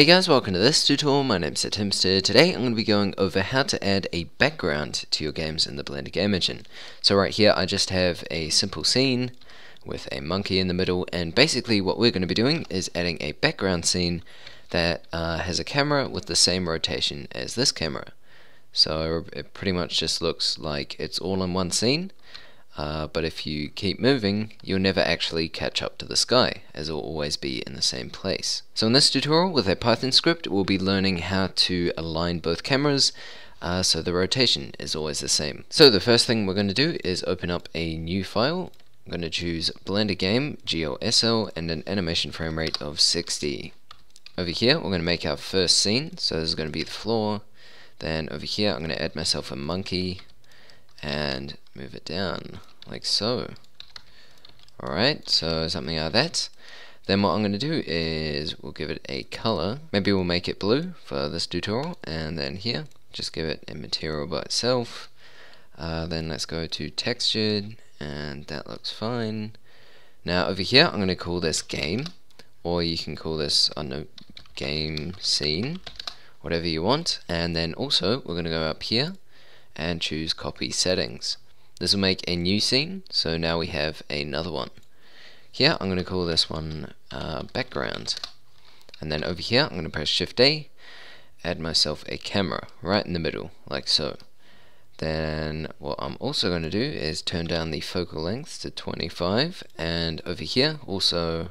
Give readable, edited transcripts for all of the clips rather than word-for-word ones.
Hey guys, welcome to this tutorial. My name's Seth Hempster. Today I'm going to be going over how to add a background to your games in the Blender Game Engine. So right here I just have a simple scene with a monkey in the middle, and basically what we're going to be doing is adding a background scene that has a camera with the same rotation as this camera. So it pretty much just looks like it's all in one scene, but if you keep moving you'll never actually catch up to the sky, as it will always be in the same place. So in this tutorial with a Python script we'll be learning how to align both cameras so the rotation is always the same. So the first thing we're going to do is open up a new file. I'm going to choose Blender Game, GLSL, and an animation frame rate of 60. Over here we're going to make our first scene, so this is going to be the floor. Then over here I'm going to add myself a monkey and move it down like so. Alright, so something like that. Then what I'm going to do is we'll give it a color. Maybe we'll make it blue for this tutorial, and then here just give it a material by itself. Then let's go to textured, and that looks fine. Now over here I'm going to call this game, or you can call this, I don't know, game scene, whatever you want. And then also we're going to go up here and choose copy settings. This will make a new scene, so now we have another one. Here I'm going to call this one background, and then over here I'm going to press shift A, add myself a camera right in the middle like so. Then what I'm also going to do is turn down the focal length to 25, and over here also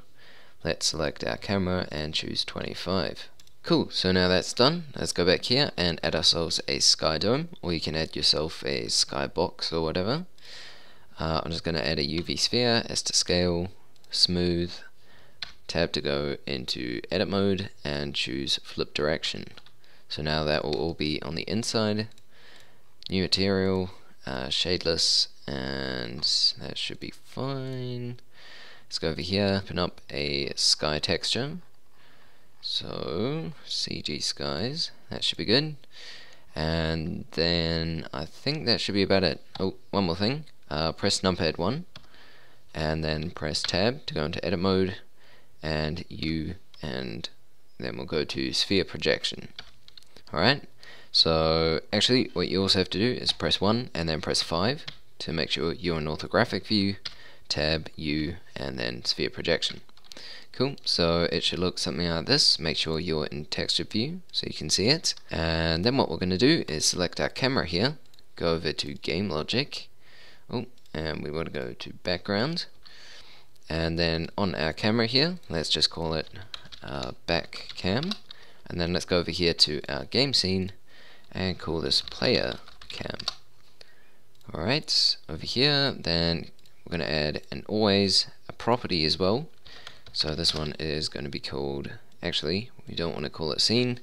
let's select our camera and choose 25. Cool, so now that's done, let's go back here and add ourselves a sky dome, or you can add yourself a sky box or whatever. I'm just going to add a UV sphere, S to scale, smooth, tab to go into edit mode, and choose flip direction. So now that will all be on the inside. New material, shadeless, and that should be fine. Let's go over here, open up a sky texture. So CG skies, that should be good. And then I think that should be about it. Oh, one more thing. Press numpad 1 and then press tab to go into edit mode, and then we'll go to sphere projection. Alright, so actually what you also have to do is press 1 and then press 5 to make sure you're in orthographic view, tab, U, and then sphere projection. Cool, so it should look something like this. Make sure you're in texture view so you can see it. And then what we're going to do is select our camera here, go over to game logic, and we want to go to background, and then on our camera here let's just call it back cam, and then let's go over here to our game scene and call this player cam. Alright, over here then we're going to add an always a property as well. So this one is going to be called, actually we don't want to call it scene,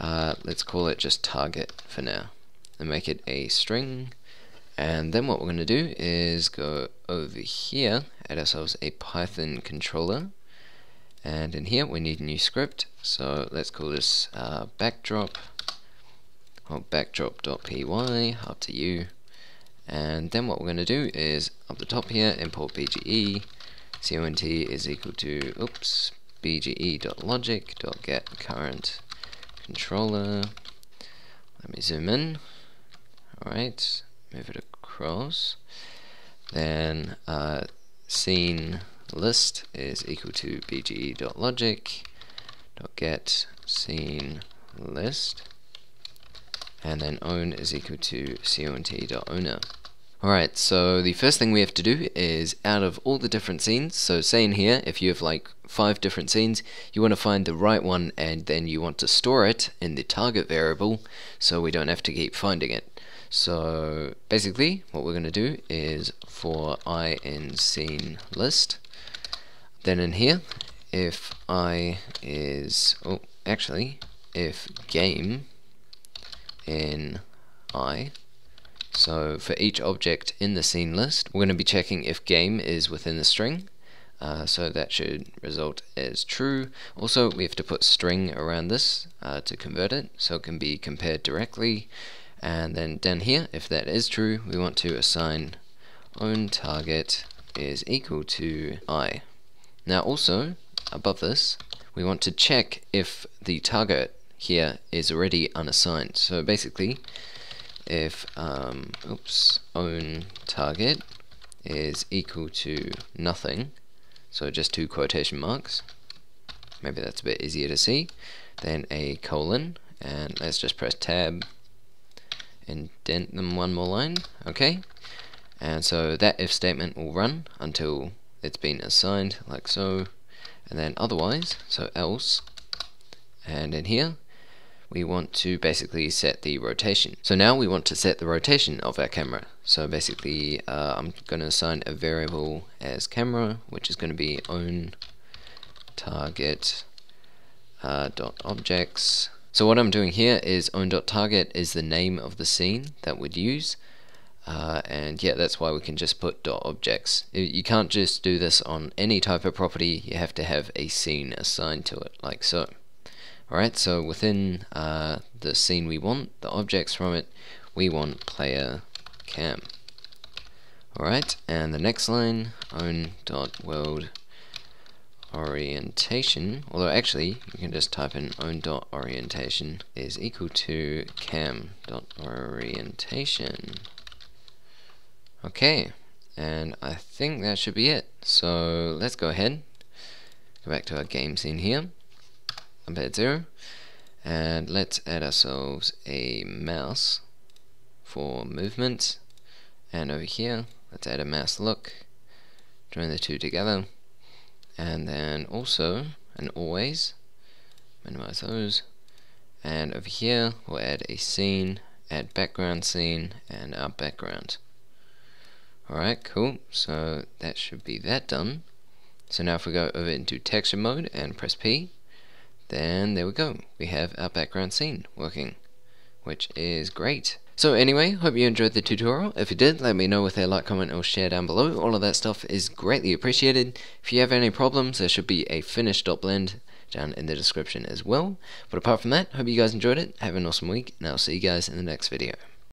let's call it just target for now, and make it a string. And then what we're going to do is go over here, add ourselves a Python controller, and in here we need a new script, so let's call this backdrop, or backdrop.py, up to you. And then what we're going to do is up the top here import BGE, cont is equal to bge.logic.get current controller. Let me zoom in. Alright, move it across. Then scene list is equal to bge.logic.get scene list, and then own is equal to cont.owner. Alright, so the first thing we have to do is, out of all the different scenes, so say in here if you have like 5 different scenes, you want to find the right one and then you want to store it in the target variable so we don't have to keep finding it. So basically what we're going to do is for I in scene list, then in here if I is, if game in I, so for each object in the scene list we're going to be checking if game is within the string, so that should result as true. Also we have to put string around this to convert it so it can be compared directly. And then down here if that is true we want to assign own target is equal to I. Now also above this we want to check if the target here is already unassigned. So basically, if own target is equal to nothing, so just two quotation marks, maybe that's a bit easier to see, then a colon, and let's just press tab, indent them one more line, okay, and so that if statement will run until it's been assigned, like so, and then otherwise, so else, and in here we want to basically set the rotation. So now we want to set the rotation of our camera. So basically I'm going to assign a variable as camera, which is going to be own target dot objects. So what I'm doing here is own.target is the name of the scene that we'd use, and yeah, that's why we can just put dot objects. You can't just do this on any type of property, you have to have a scene assigned to it, like so. Alright, so within the scene we want, the objects from it, we want player cam. Alright, and the next line, own.world orientation, although actually you can just type in own.orientation is equal to cam.orientation. Okay, and I think that should be it. So let's go ahead, go back to our game scene here, embed 0, and let's add ourselves a mouse for movement, and over here let's add a mouse look, join the two together, and then also and always minimize those, and over here we'll add a scene, add background scene, and our background. Alright, cool, so that should be that done. So now if we go over into texture mode and press P, then there we go, we have our background scene working, which is great. So anyway, hope you enjoyed the tutorial. If you did, let me know with a like, comment, or share down below. All of that stuff is greatly appreciated. If you have any problems, there should be a finished.blend down in the description as well. But apart from that, hope you guys enjoyed it, have an awesome week, and I'll see you guys in the next video.